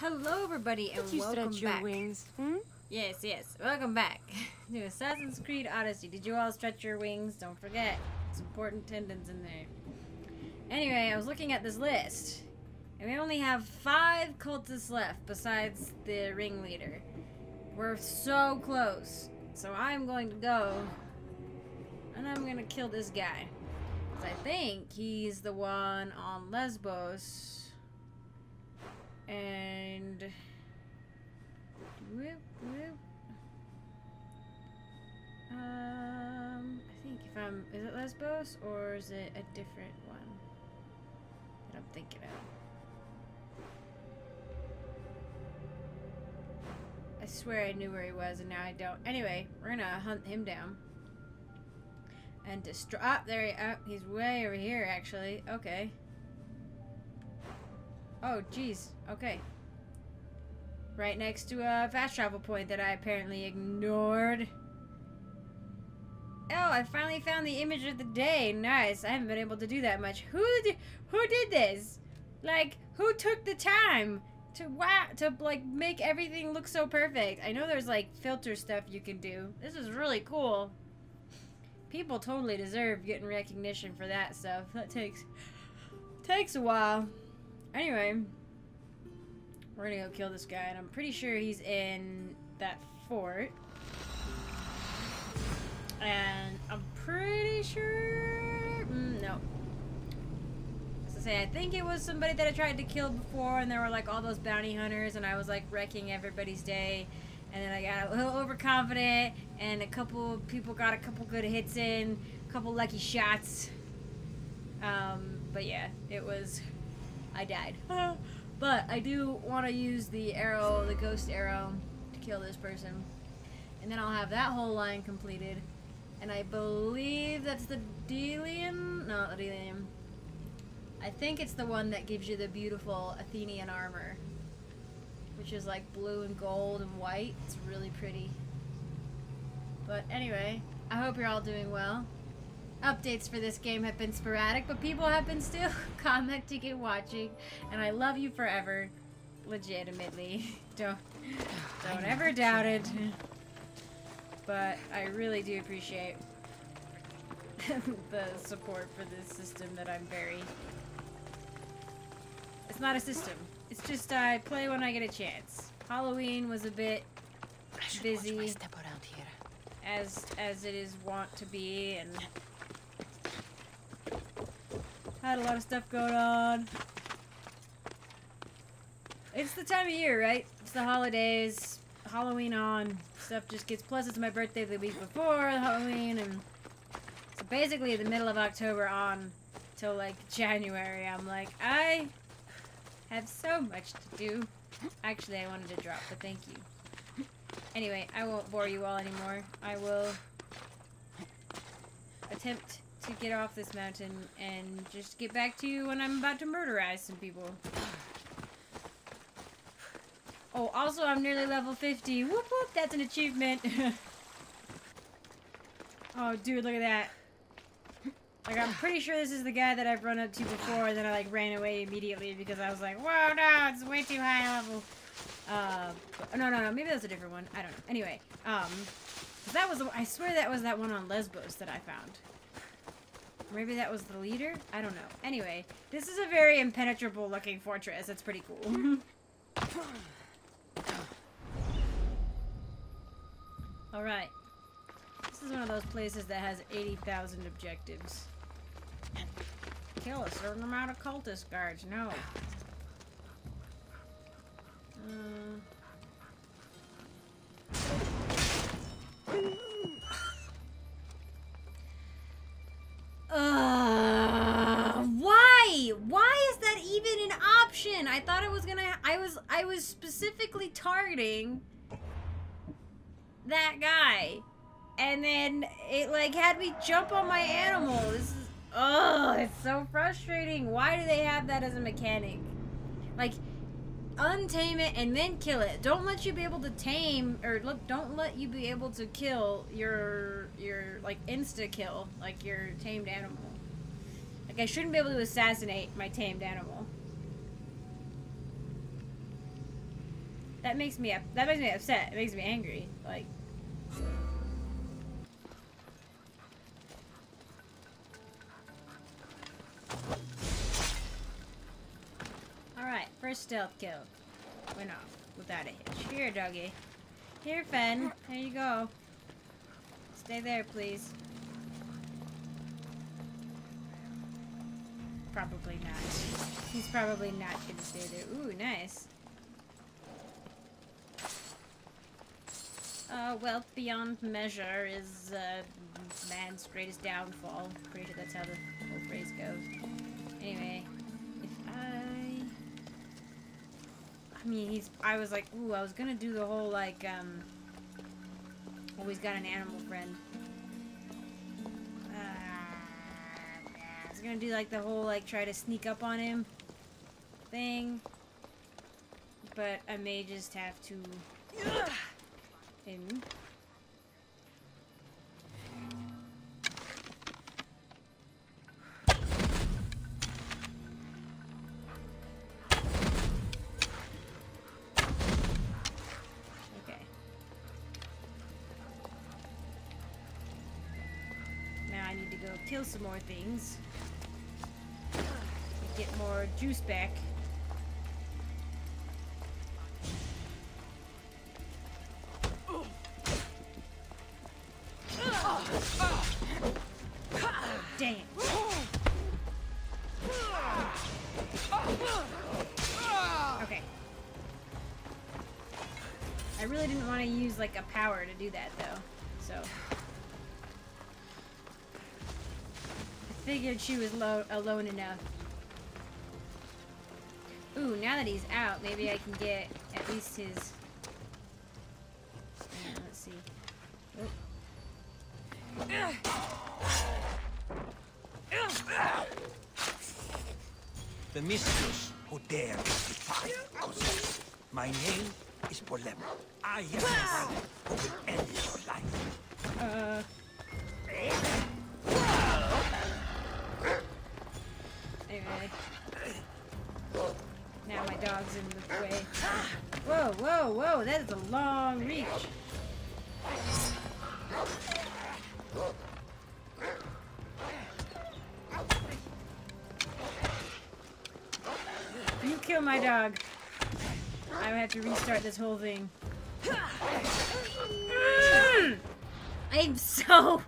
Hello everybody and welcome back. Wings. Hmm? Yes, yes. Welcome back to Assassin's Creed Odyssey. Did you all stretch your wings? Don't forget. It's important tendons in there. Anyway, I was looking at this list. And we only have 5 cultists left besides the ringleader. We're so close. So I'm going to go and I'm going to kill this guy. I think he's the one on Lesbos. And I think if I'm, is it Lesbos or is it a different one that I'm thinking of? I swear I knew where he was and now I don't. Anyway, we're gonna hunt him down and destroy. Ah, there he he's way over here actually. Okay. Oh, jeez. Okay. Right next to a fast travel point that I apparently ignored. Oh, I finally found the image of the day. Nice. I haven't been able to do that much. Who did this? Like, who took the time to like make everything look so perfect? I know there's like filter stuff you can do. This is really cool. People totally deserve getting recognition for that stuff. That takes a while. Anyway, we're gonna go kill this guy, and I'm pretty sure he's in that fort. And I'm pretty sure... no. As I say, I think it was somebody that I tried to kill before, and there were like all those bounty hunters, and I was like wrecking everybody's day. And then I got a little overconfident, and a couple people got a couple good hits in, a couple lucky shots. But yeah, it was... I died. But I do want to use the arrow, the ghost arrow, to kill this person. And then I'll have that whole line completed. And I believe that's the Delian? No, not the Delian. I think it's the one that gives you the beautiful Athenian armor. Which is like blue and gold and white. It's really pretty. But anyway, I hope you're all doing well. Updates for this game have been sporadic, but people have been still commenting and watching, and I love you forever, legitimately. Don't ever doubt it. But I really do appreciate the support for this system that I'm very... It's not a system. It's just I play when I get a chance. Halloween was a bit busy, as it is wont to be, and... had a lot of stuff going on. It's the time of year, right? It's the holidays. Halloween on. Stuff just gets... Plus, it's my birthday the week before Halloween. And so basically, the middle of October on till like January, I'm like, I have so much to do. Actually, I wanted to drop, but thank you. Anyway, I won't bore you all anymore. I will attempt... to get off this mountain and just get back to you when I'm about to murderize some people. Oh, also I'm nearly level 50. Whoop whoop, that's an achievement. Oh dude, look at that. Like, I'm pretty sure this is the guy that I've run up to before, and then I like ran away immediately because I was like, whoa, no, it's way too high level. No, maybe that's a different one. I don't know. Anyway, that was I swear that was that one on Lesbos that I found. Maybe that was the leader? I don't know. Anyway, this is a very impenetrable looking fortress. It's pretty cool. Alright. This is one of those places that has 80,000 objectives. Kill a certain amount of cultist guards. No. Why is that even an option? I thought it was gonna... I was specifically targeting that guy, and then it like had me jump on my animal. This is... oh, it's so frustrating. Why do they have that as a mechanic? Like, untame it and then kill it. Don't let you be able to tame, or don't let you be able to kill your like insta kill, like your tamed animal. Like, I shouldn't be able to assassinate my tamed animal. That makes me upset. It makes me angry. Like. Alright, first stealth kill. Went off without a hitch. Here, doggy. Here, Fen. There you go. Stay there, please. Probably not. He's probably not gonna stay there. Ooh, nice. Wealth beyond measure is man's greatest downfall. Pretty sure that's how the whole phrase goes. Anyway, if I mean, I was like, ooh, I was gonna do the whole like, always got an animal friend. I was gonna do like the whole like try to sneak up on him thing, but I may just have to. Him. Okay. Now I need to go kill some more things. Get more juice back. Like a power to do that though, so I figured she was alone enough. Ooh, now that he's out, maybe I can get at least his. Let's see. Oh. The mistress who dares defy Cosmos. My name is Polemo. I am who will end your life. Anyway. Now my dog's in the way. Whoa, whoa, whoa! That is a long reach. You kill my dog. I would have to restart this whole thing. I'm so...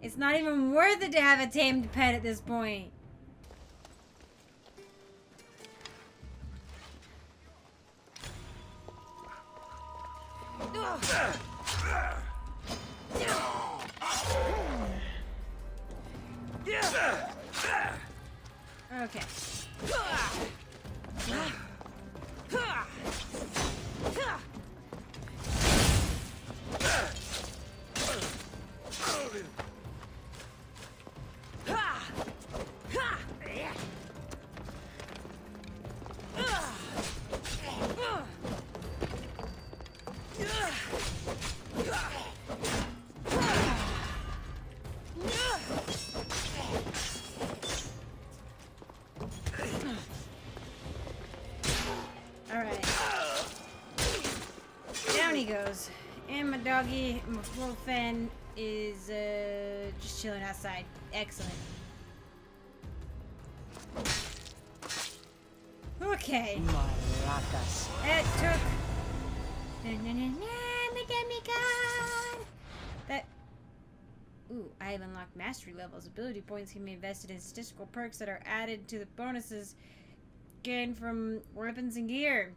It's not even worth it to have a tamed pet at this point. Okay. Doggy, my little Fen is just chilling outside. Excellent. Okay. It took. That. Ooh, I have unlocked mastery levels. Ability points can be invested in statistical perks that are added to the bonuses gained from weapons and gear.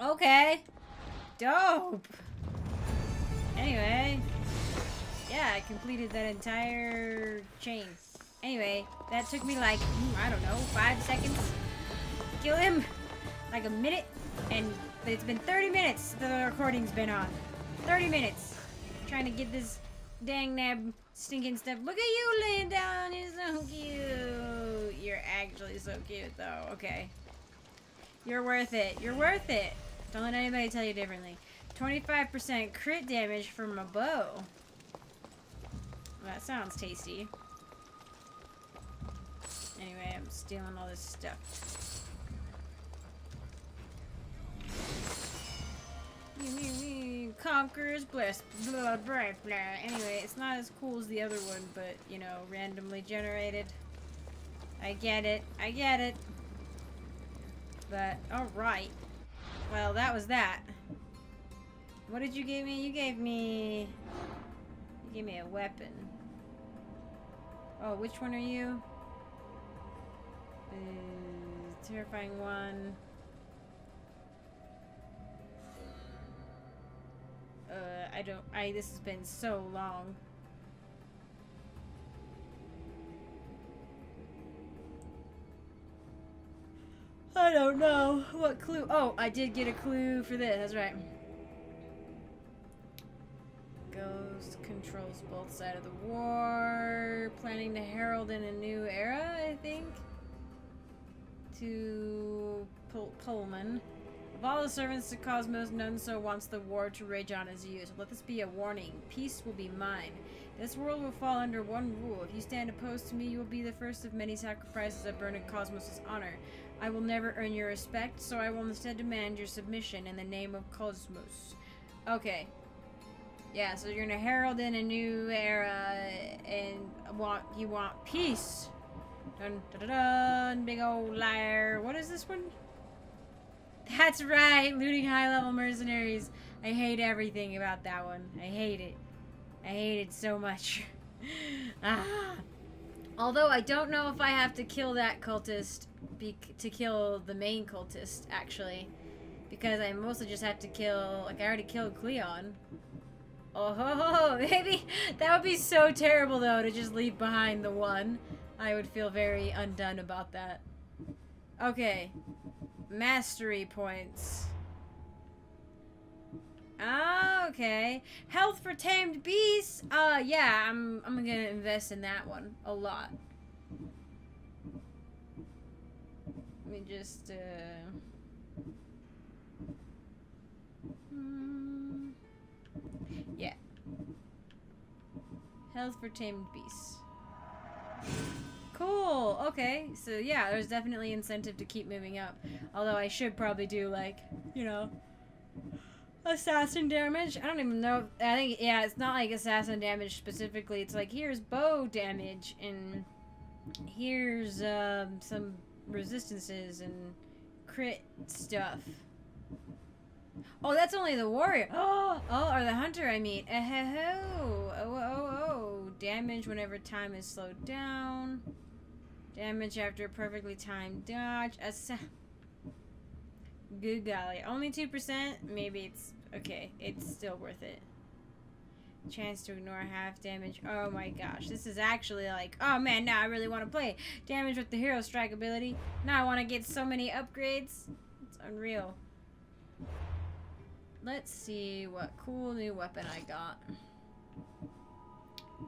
Okay. Dope. Anyway, yeah, I completed that entire chain. Anyway, that took me like, I don't know, 5 seconds to kill him? Like a minute? And it's been 30 minutes the recording's been on. 30 minutes. Trying to get this dang nab stinking stuff. Look at you laying down, you're so cute. You're actually so cute though, okay. You're worth it, you're worth it. Don't let anybody tell you differently. 25% crit damage from a bow. Well, that sounds tasty. Anyway, I'm stealing all this stuff. conquerors, bless, blah, blah, blah. Anyway, it's not as cool as the other one, but, you know, randomly generated. I get it. I get it. But, alright. Well, that was that. What did you give me? You gave me a weapon. Oh, which one are you? Terrifying one. This has been so long. I don't know. What clue? Oh, I did get a clue for this. That's right. Ghost controls both sides of the war. Planning to herald in a new era, I think. To Pullman. Of all the servants to Cosmos, none so wants the war to rage on as you. So let this be a warning. Peace will be mine. This world will fall under one rule. If you stand opposed to me, you will be the first of many sacrifices I burn in Cosmos' honor. I will never earn your respect, so I will instead demand your submission in the name of Cosmos. Okay. Yeah, so you're gonna herald in a new era, and you want peace. Dun dun dun, dun big old liar. What is this one? That's right, looting high-level mercenaries. I hate everything about that one. I hate it. I hate it so much. Although I don't know if I have to kill that cultist to kill the main cultist, actually. Because I mostly just have to kill... Like, I already killed Cleon. Oh, ho, ho, ho. Maybe that would be so terrible, though, to just leave behind the one. I would feel very undone about that. Okay. Mastery points. Oh, okay. Health for tamed beasts. Yeah, I'm gonna invest in that one a lot. Let me just yeah. Health for tamed beasts. Cool, okay, so yeah, there's definitely incentive to keep moving up. Although I should probably do, like, you know, assassin damage. I don't even know, I think, yeah, it's not like assassin damage specifically. It's like, here's bow damage, and here's some resistances and crit stuff. Oh, that's only the warrior. Oh, or the hunter, I mean. Oh. Damage whenever time is slowed down. Damage after a perfectly timed dodge. Good golly. Only 2%? Maybe it's... Okay, it's still worth it. Chance to ignore half damage. Oh my gosh. This is actually like... Oh man, now I really want to play. Damage with the hero strike ability. Now I want to get so many upgrades. It's unreal. Let's see what cool new weapon I got.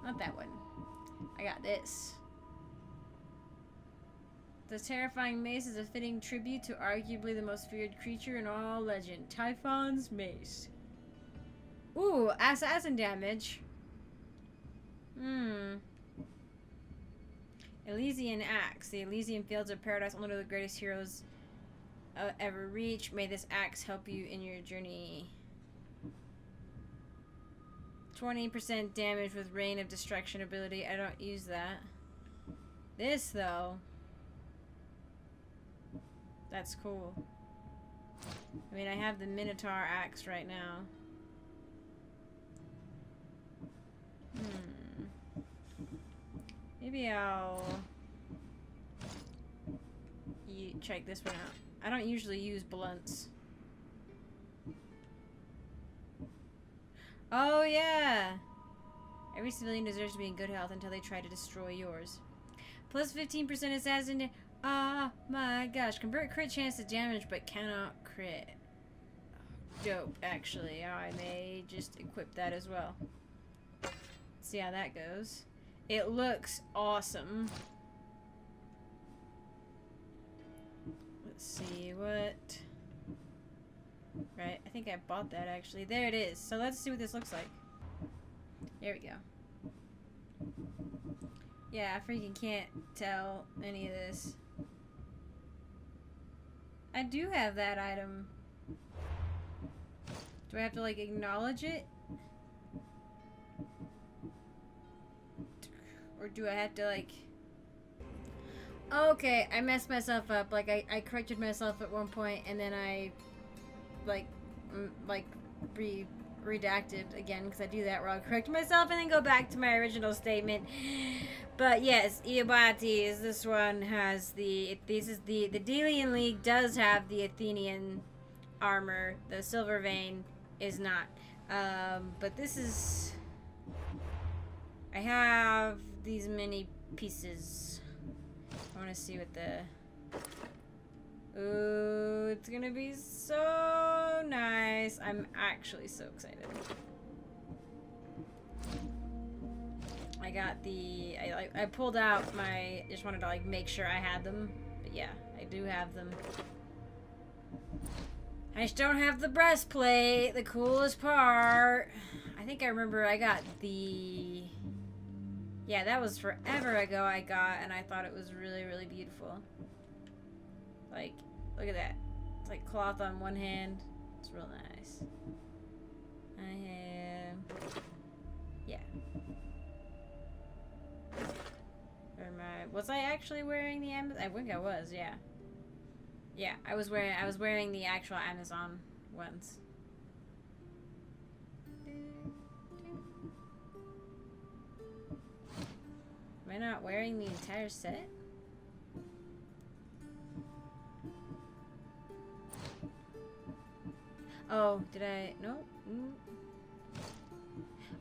Not that one. I got this. The terrifying mace is a fitting tribute to arguably the most feared creature in all legend, Typhon's mace. Ooh, assassin damage. Elysian axe. The Elysian fields of paradise, one of the greatest heroes ever reach. May this axe help you in your journey. 20% damage with rain of destruction ability. I don't use that. This, though. That's cool. I mean, I have the Minotaur axe right now. Maybe I'll... check this one out. I don't usually use blunts. Oh, yeah! Every civilian deserves to be in good health until they try to destroy yours. Plus 15% assassin. Ah, my gosh. Convert crit chance to damage, but cannot crit. Dope, actually. I may just equip that as well. See how that goes. It looks awesome. Let's see what... Right, I think I bought that, actually. There it is. So let's see what this looks like. There we go. Yeah, I freaking can't tell any of this. I do have that item. Do I have to, like, acknowledge it? Or do I have to, like... Okay, I messed myself up. Like, I corrected myself at one point, and then I, like redacted again, because I do that wrong. Correct myself, and then go back to my original statement. But yes, Iobates, this one has the, this is the Delian League does have the Athenian armor. The silver vein is not. But this is, I have these many pieces. I want to see what the... Ooh, it's going to be so nice. I'm actually so excited. I got the... I pulled out my... I just wanted to, like, make sure I had them. But yeah, I do have them. I just don't have the breastplate, the coolest part. I think I remember I got the... Yeah, that was forever ago I got, and I thought it was really, really beautiful. Like, look at that. It's like cloth on one hand. It's real nice. I have... Yeah. Or my... Was I actually wearing the Amazon? I think I was, yeah. Yeah, I was wearing the actual Amazon ones. Am I not wearing the entire set? Oh, did I? No. Mm.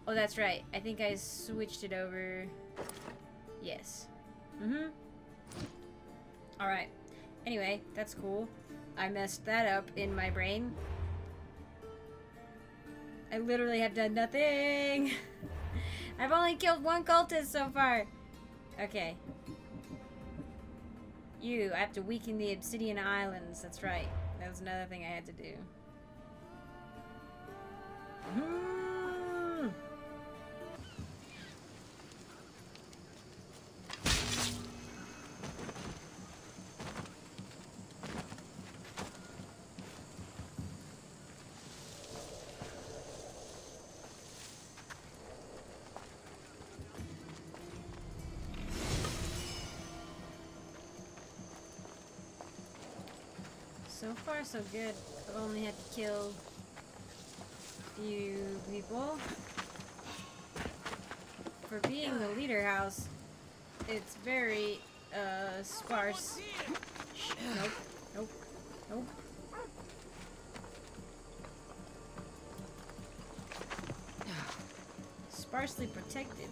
Oh, that's right. I think I switched it over. Yes. Mm-hmm. Alright. Anyway, that's cool. I messed that up in my brain. I literally have done nothing! I've only killed one cultist so far! Okay. You, I have to weaken the Obsidian Islands. That's right. That was another thing I had to do. Mm. So far, so good. I've only had to kill a few people. For being the leader house, it's very sparse. Nope, nope, nope. Sparsely protected.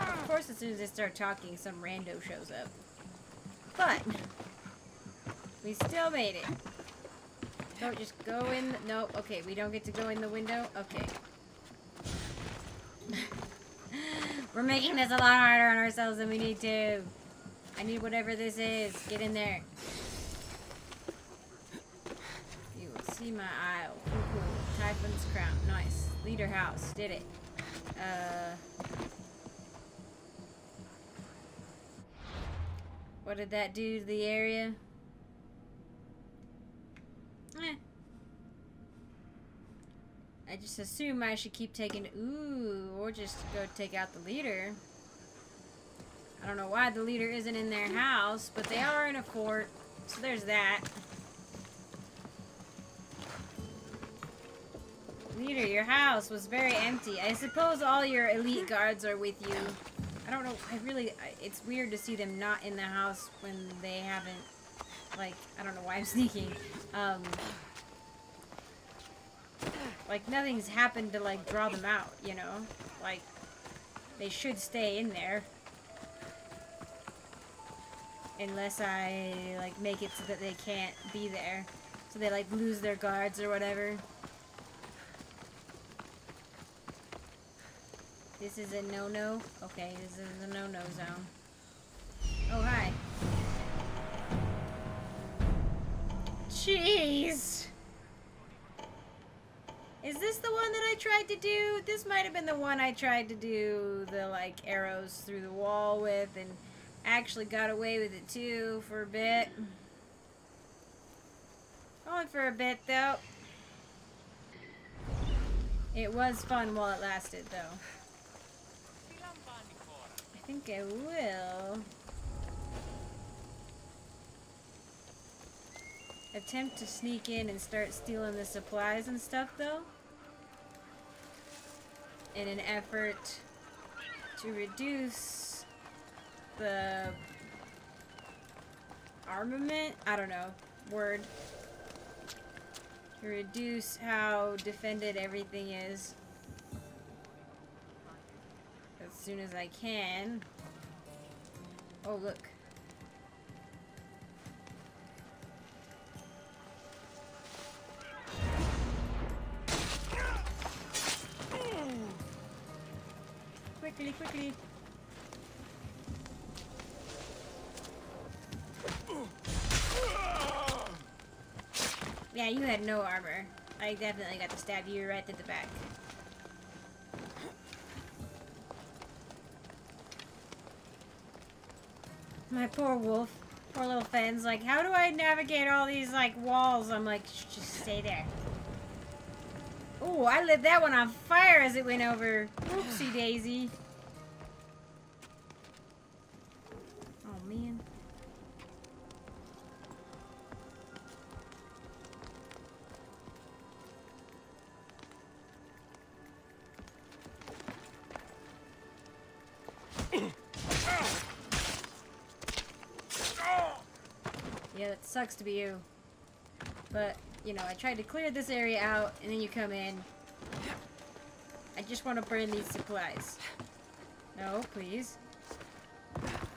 Of course, as soon as they start talking, some rando shows up. But we still made it. Don't just go in. No, okay, we don't get to go in the window. Okay. We're making this a lot harder on ourselves than we need to. I need whatever this is. Get in there. You will see my aisle. Cool. Typhon's crown. Nice. Leader house. Did it. What did that do to the area? Eh. I just assume I should keep taking... Ooh, or just go take out the leader. I don't know why the leader isn't in their house, but they are in a fort. So there's that. Leader, your house was very empty. I suppose all your elite guards are with you. I don't know, it's weird to see them not in the house when they haven't, like, I don't know why I'm sneaking. Like, nothing's happened to, like, draw them out, you know? Like, they should stay in there. Unless I, like, make it so that they can't be there. So they, like, lose their guards or whatever. This is a no-no. Okay, this is a no-no zone. Oh, hi. Jeez! Is this the one that I tried to do? This might have been the one I tried to do the, like, arrows through the wall with and actually got away with it, too, for a bit. Only for a bit, though. It was fun while it lasted, though. I think I will attempt to sneak in and start stealing the supplies and stuff, though, in an effort to reduce the armament? I don't know. Word. To reduce how defended everything is as soon as I can. Oh, look. Quickly, quickly. Yeah, you had no armor. I definitely got to stab you right to the back. My poor wolf. Poor little Fenn's like, how do I navigate all these, like, walls? I'm like, just stay there. Oh, I lit that one on fire as it went over. Oopsie daisy. Oh, man. Yeah, it sucks to be you. But, you know, I tried to clear this area out, and then you come in. I just want to burn these supplies. No, please.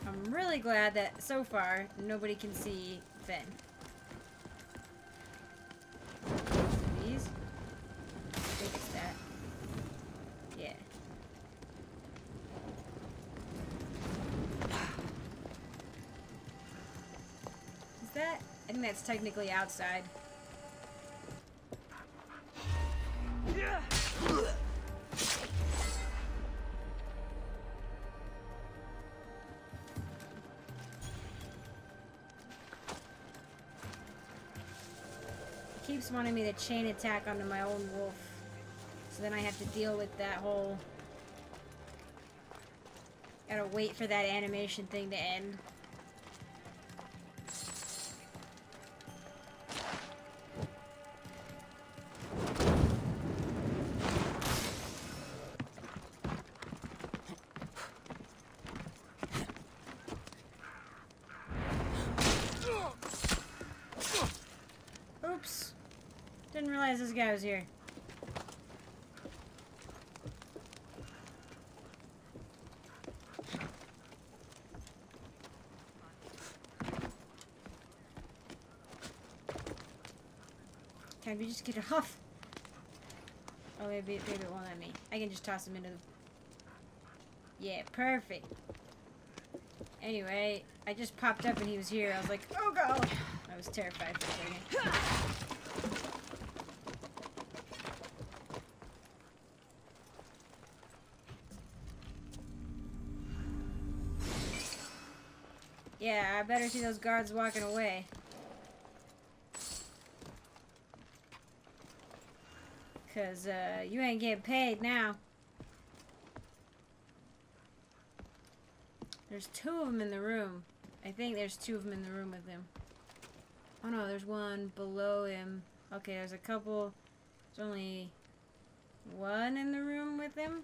I'm really glad that, so far, nobody can see Fen. Please. I think it's that. Yeah. Is that? I think that's technically outside. Wanting me to chain attack onto my own wolf, so then I have to deal with that whole gotta wait for that animation thing to end. This guy was here. Can we just get it off? Oh, maybe it won't let me. I can just toss him into the... Yeah, perfect. Anyway, I just popped up and he was here. I was like, oh god! I was terrified for a second. Yeah, I better see those guards walking away. Cause, you ain't getting paid now. There's two of them in the room. I think there's two of them in the room with him. Oh no, there's one below him. Okay, there's a couple. There's only one in the room with him.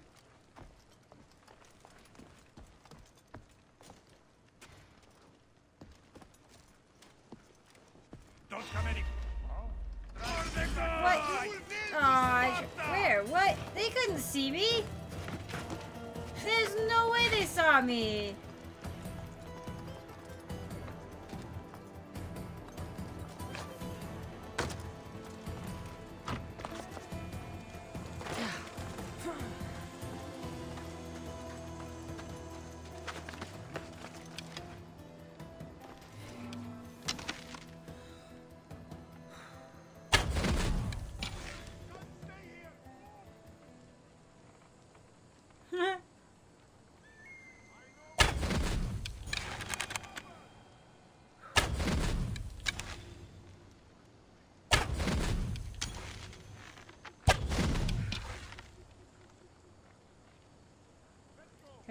They couldn't see me. There's no way they saw me.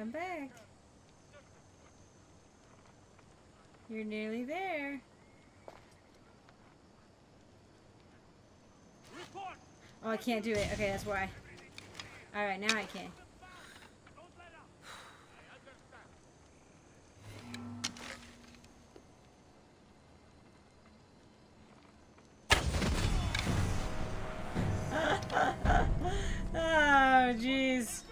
Come back. You're nearly there. Oh, I can't do it. Okay, that's why. Alright, now I can. Oh, jeez.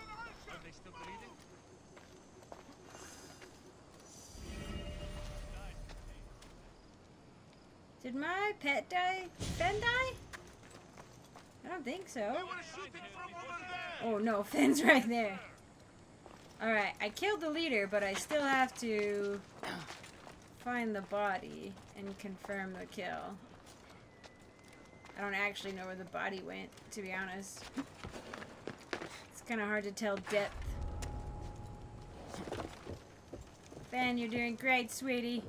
Did my pet die? Fenn die? I don't think so. Oh no, Fenn's right there. Alright, I killed the leader, but I still have to find the body and confirm the kill. I don't actually know where the body went, to be honest. It's kind of hard to tell depth. Fenn, you're doing great, sweetie.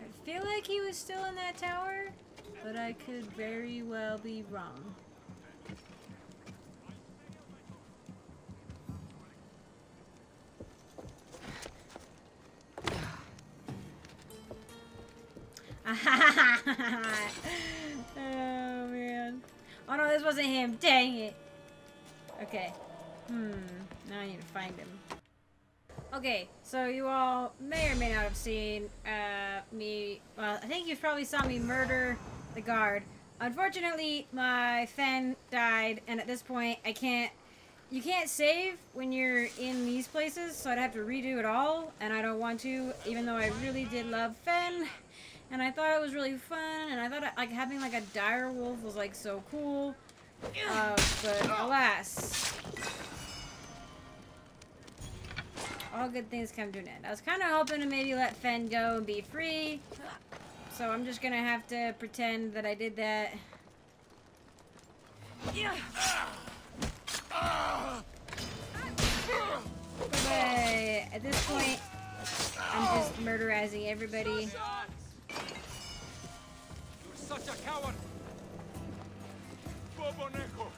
I feel like he was still in that tower, but I could very well be wrong. Oh man. Oh no, this wasn't him. Dang it. Okay. Now I need to find him. Okay, so you all may or may not have seen me. Well, I think you probably saw me murder the guard. Unfortunately, my Fenn died, and at this point, I can't. You can't save when you're in these places, so I'd have to redo it all, and I don't want to. Even though I really did love Fenn, and I thought it was really fun, and I thought like having like a dire wolf was like so cool, but alas. All good things come to an end. I was kind of hoping to maybe let Fenn go and be free. So I'm just going to have to pretend that I did that. Okay, at this point, I'm just murderizing everybody. You're such a coward.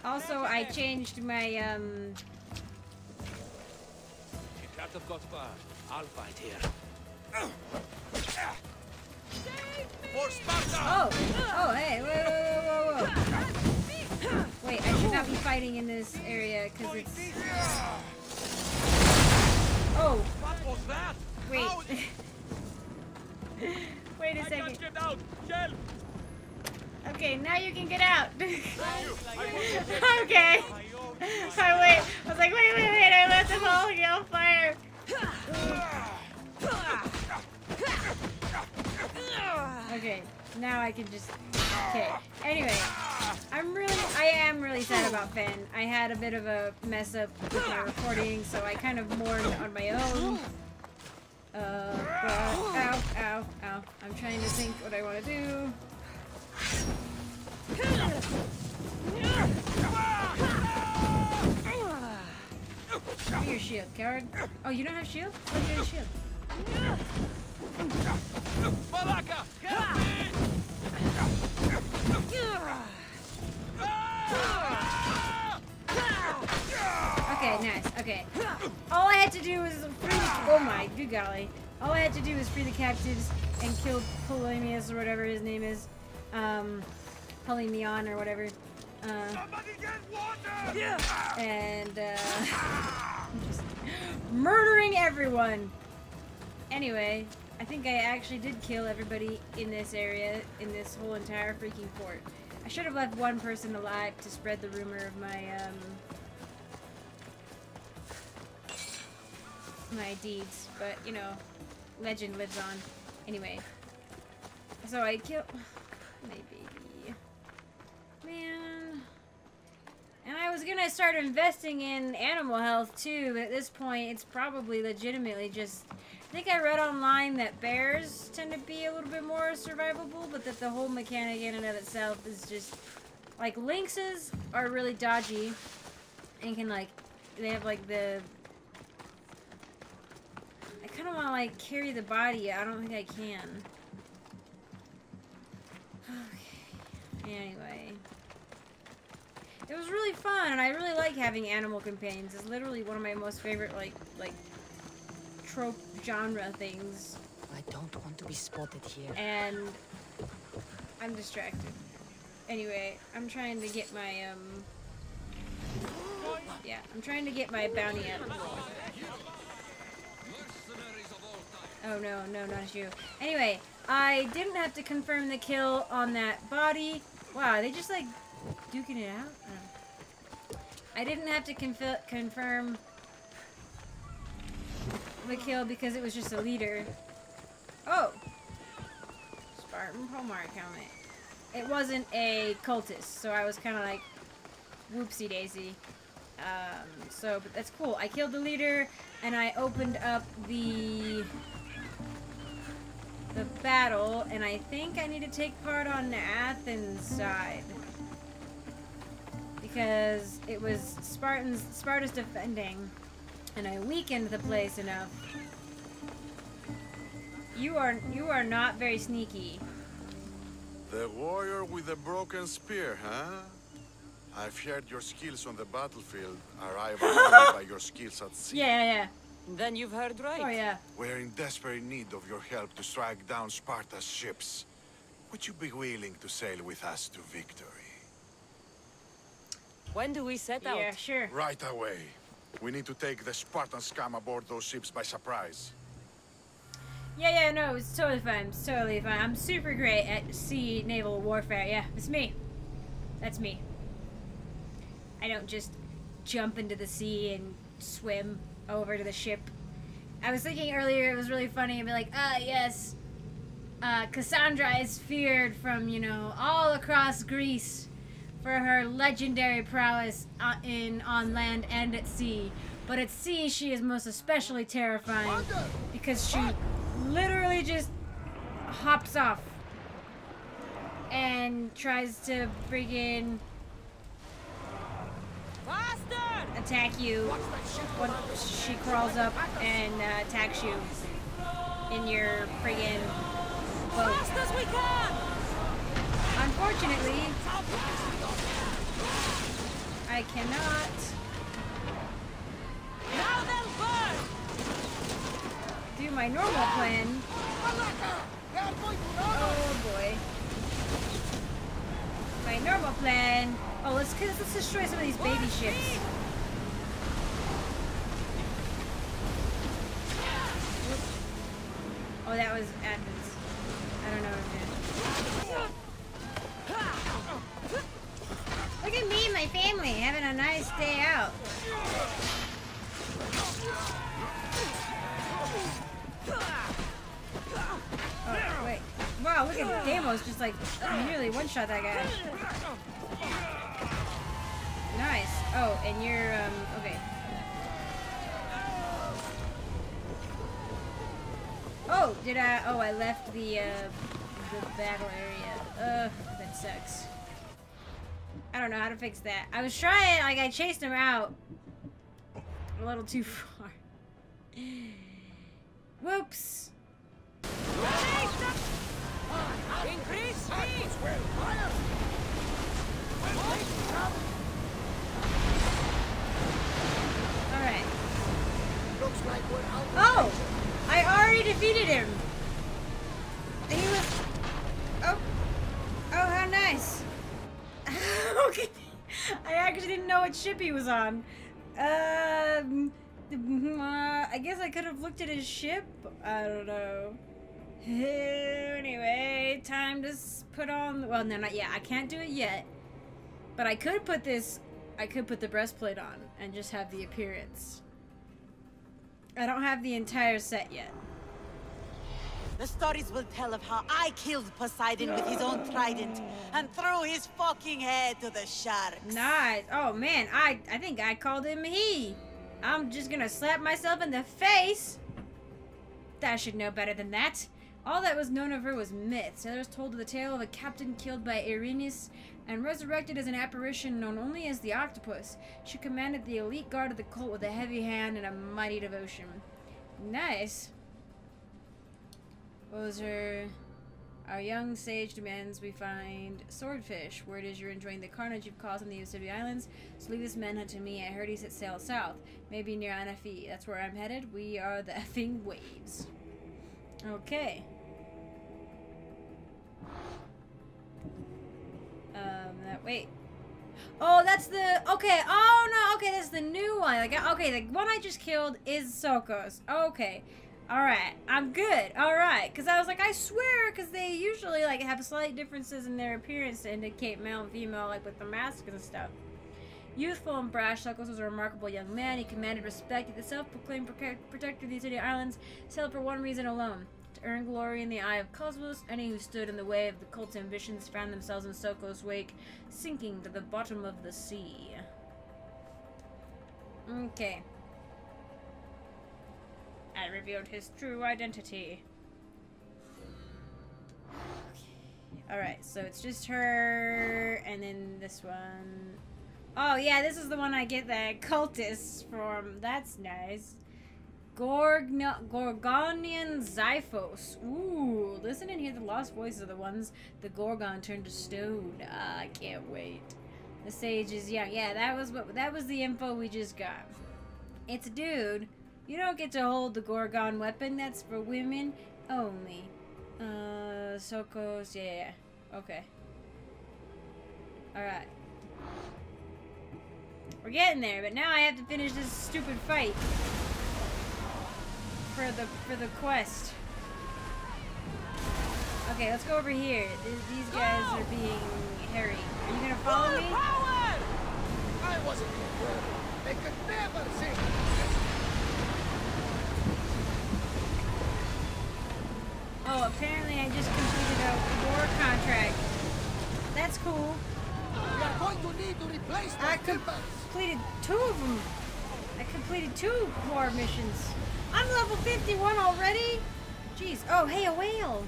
Also, I changed my, I've got far. I'll fight here. For Sparta! Oh, hey, whoa. Wait, I should not be fighting in this area because it's. Oh! What was that? Wait. Wait a second. Okay, now you can get out. Okay. I was like, wait, I let them all get on fire. Okay, now I can just, okay. Anyway, I am really sad about Fenn. I had a bit of a mess up with my recording, so I kind of mourned on my own. But, ow. I'm trying to think what I want to do. Give me your shield, coward. Oh, you don't have shield? I'll give you a shield. Okay, nice. Okay. All I had to do was free oh my good golly. All I had to do was free the captives and kill Polemius or whatever his name is. Polymion or whatever. Somebody get water! Yeah. And, I'm just murdering everyone! Anyway, I think I actually did kill everybody in this area, in this whole entire freaking fort. I should have left one person alive to spread the rumor of my deeds, but, you know, legend lives on. Anyway. So I killed my baby. Man. And I was gonna start investing in animal health too, but at this point it's probably legitimately just, I think I read online that bears tend to be a little bit more survivable, but that the whole mechanic in and of itself is just, like lynxes are really dodgy and can like, they have like the, I kinda wanna like carry the body, I don't think I can. Okay, anyway. It It was really fun, and I really like having animal companions. It's literally one of my most favorite, like trope genre things. I don't want to be spotted here. And I'm distracted. Anyway, I'm trying to get my, yeah, I'm trying to get my bounty up. Oh no, no, not you. Anyway, I didn't have to confirm the kill on that body. Wow, they just like duking it out? Oh. I didn't have to confirm the kill because it was just a leader. Oh! Spartan Hallmark helmet. It wasn't a cultist, so I was kind of like, whoopsie daisy. So, but that's cool. I killed the leader, and I opened up the battle, and I think I need to take part on the Athens side. Because it was Sparta's defending, and I weakened the place enough. You are not very sneaky. The warrior with the broken spear, huh? I've heard your skills on the battlefield are rivaled by your skills at sea. Yeah. Then you've heard right. Oh, yeah. We're in desperate need of your help to strike down Sparta's ships. Would you be willing to sail with us to victory? When do we set out? Yeah, sure. Right away. We need to take the Spartan scum aboard those ships by surprise. Yeah, no, it's totally fine. It's totally fine. I'm super great at sea naval warfare. Yeah, it's me. That's me. I don't just jump into the sea and swim over to the ship. I was thinking earlier it was really funny and be like, ah, yes, Kassandra is feared from, you know, all across Greece for her legendary prowess on land and at sea. But at sea, she is most especially terrifying because she literally just hops off and tries to friggin' attack you when she crawls up and attacks you in your friggin' boat. Unfortunately, I cannot. Do my normal plan. Oh boy. My normal plan. Oh, let's destroy some of these baby ships. Oh, that was Athens. I don't know what I'm doing. Look at me and my family having a nice day out. Oh, wait. Wow, look at Deimos just like nearly one-shot that guy. Nice. Oh, and you're, okay. Oh, did I? Oh, I left the battle area. Ugh, that sucks. I don't know how to fix that. I was trying, like, I chased him out a little too far. Whoops. Increase speed. All right. Oh, I already defeated him. And he was. Oh, how nice. Okay. I actually didn't know what ship he was on. I guess I could have looked at his ship. I don't know. Anyway, time to put on. Well, no, not yet. I can't do it yet. But I could put this. I could put the breastplate on and just have the appearance. I don't have the entire set yet. The stories will tell of how I killed Poseidon with his own trident and threw his fucking head to the sharks. Nice. Oh man, I think I called him he. I'm just gonna slap myself in the face. I should know better than that. All that was known of her was myths. Others told the tale of a captain killed by Ireneus and resurrected as an apparition known only as the octopus. She commanded the elite guard of the cult with a heavy hand and a mighty devotion. Nice. What was her... Our young sage demands we find Swordfish. Word is you're enjoying the carnage you've caused on the Ucibi Islands, so leave this manhunt to me. I heard he set sail south. Maybe near Anafi. That's where I'm headed. We are the effing waves. Okay. Wait. Oh, that's the... Okay. Oh, no. Okay, that's the new one. Like, okay, the one I just killed is Sokos. Okay. Alright, I'm good. Alright, because I was like, I swear, because they usually, like, have slight differences in their appearance to indicate male and female, like, with the masks and stuff. Youthful and brash, Sokos was a remarkable young man. He commanded respect at the self-proclaimed protector of the Ucibi Islands, sailed for one reason alone, to earn glory in the eye of Cosmos. Any who stood in the way of the cult's ambitions found themselves in Sokos' wake, sinking to the bottom of the sea. Okay. I revealed his true identity. Okay. Alright, so it's just her, and then this one. Oh yeah, this is the one I get the cultists from. That's nice. Gorgonian Xyphos. Ooh, listen and hear the lost voices of the ones the Gorgon turned to stone. Ah, I can't wait. The sage is young. Yeah, that was the info we just got. It's a dude. You don't get to hold the Gorgon weapon. That's for women only. Sokos, yeah. Okay. Alright. We're getting there, but now I have to finish this stupid fight. For the quest. Okay, let's go over here. These guys are being hairy. Are you gonna follow me? Power! I wasn't controlled. They could never see. Oh, apparently I just completed a war contract. That's cool. We are going to need to replace those timbers. Completed two of them. I completed two war missions. I'm level 51 already? Jeez. Oh, hey, a whale.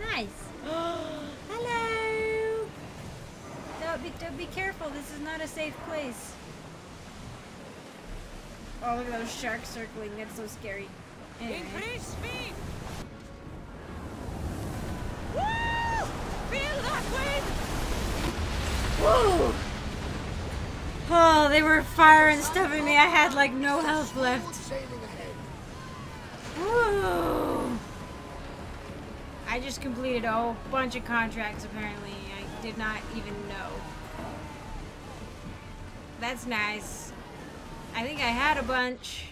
Nice. Hello. Don't be careful. This is not a safe place. Oh, look at those sharks circling. That's so scary. Anyway. Increase speed. Woo! Feel that wind! Woo! Oh, they were firing stuff at me. I had like no health left. Woo! I just completed a whole bunch of contracts apparently. I did not even know. That's nice. I think I had a bunch.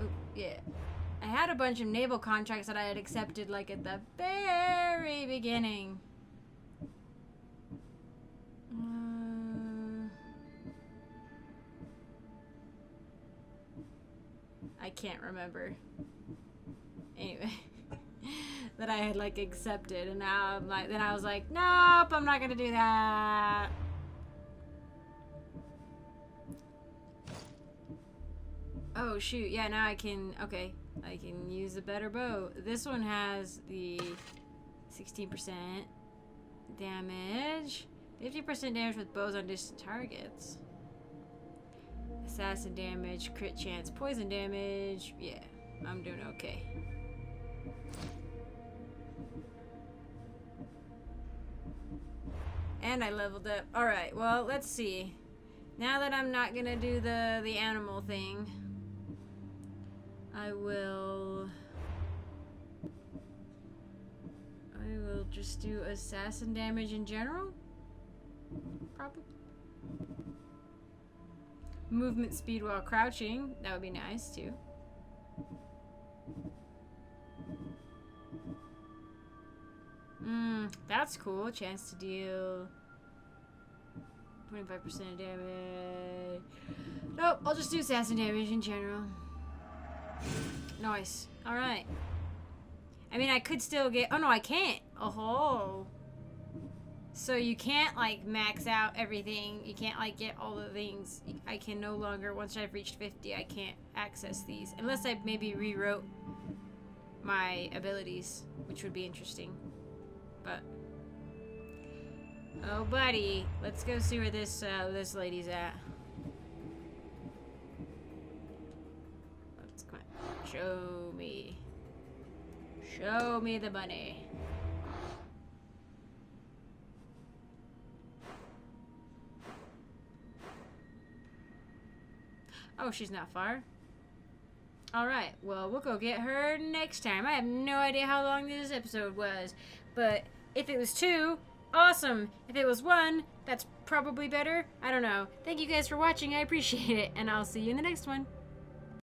Oh, yeah. I had a bunch of naval contracts that I had accepted, like, at the very beginning. I can't remember. Anyway. That I had, like, accepted, and now I'm like, then I was like, nope, I'm not gonna do that. Oh, shoot. Yeah, now I can, okay. I can use a better bow. This one has the 16% damage. 50% damage with bows on distant targets. Assassin damage, crit chance, poison damage. Yeah, I'm doing okay. And I leveled up. Alright, well, let's see. Now that I'm not gonna do the animal thing, I will just do assassin damage in general. Probably. Movement speed while crouching. That would be nice too. That's cool. Chance to deal 25% damage. Nope, I'll just do assassin damage in general. Nice. Alright. I mean, I could still get... Oh, no, I can't. Oh-ho. So you can't, like, max out everything. You can't, like, get all the things. I can no longer... Once I've reached 50, I can't access these. Unless I maybe rewrote my abilities, which would be interesting. But... Oh, buddy. Let's go see where this lady's at. Show me. Show me the money. Oh, she's not far. Alright, well, we'll go get her next time. I have no idea how long this episode was, but if it was 2, awesome. If it was 1, that's probably better. I don't know. Thank you guys for watching. I appreciate it, and I'll see you in the next one.